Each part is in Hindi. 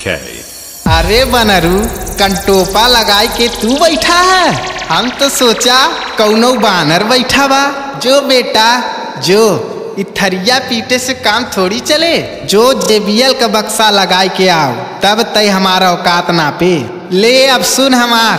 K. अरे बनरू कंटोपा लगाए के तू बैठा है, हम तो सोचा कौनो बानर बैठा बा। जो बेटा जो, इथरिया पीटे से काम थोड़ी चले, जो JBL का बक्सा लगाए के आओ, तब तय हमारा औकात ना पे। ले अब सुन हमार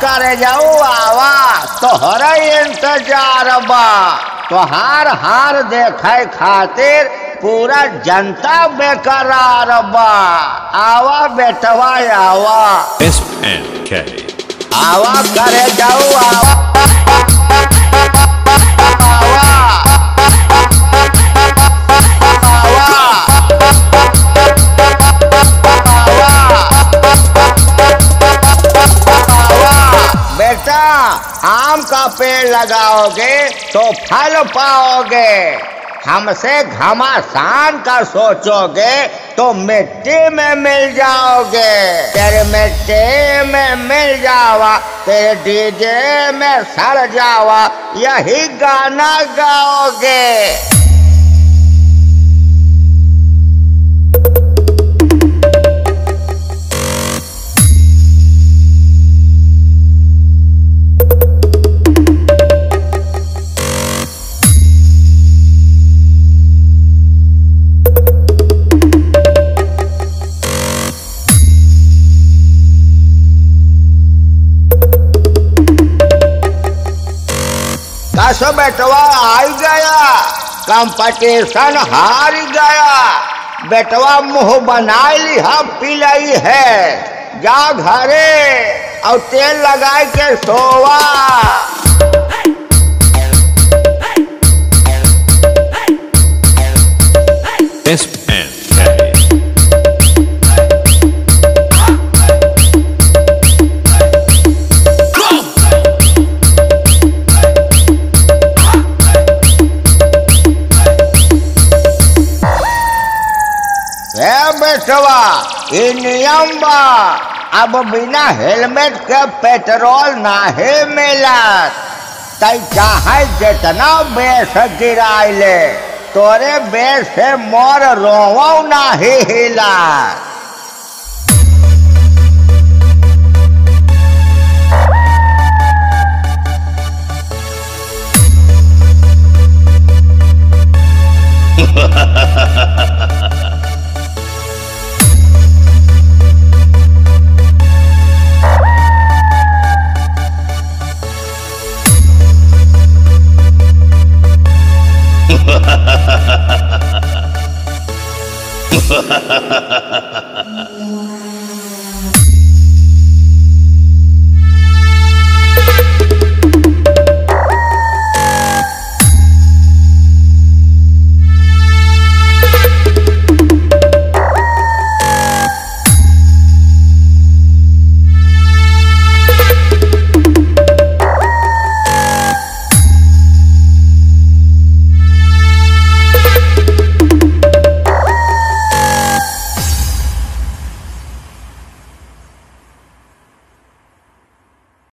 करे जाऊ आवा तोहरा इंतजार बा, तोहार हार देखे खातिर पूरा जनता बेकरार बा। आवा बेटवा आवा SNK आवा करे जाऊ आम का पेड़ लगाओगे तो फल पाओगे, हमसे घमासान का सोचोगे तो मिट्टी में मिल जाओगे। तेरे मिट्टी में मिल जावा, तेरे डीजे में सड़ जावा, यही गाना गाओगे। कसो बेटवा आ गया, कंपटीशन हार गया, बेटवा मुंह बनाई लिहा पिलाई है। जा घरे और तेल लगा के सोवा। बेटवा ये नियम बा, अब बिना हेलमेट के पेट्रोल नाहे मिलत। तई चाहे जितना बेस गिराए ले, तोरे बेस से मोर रोवा नाहे हिला।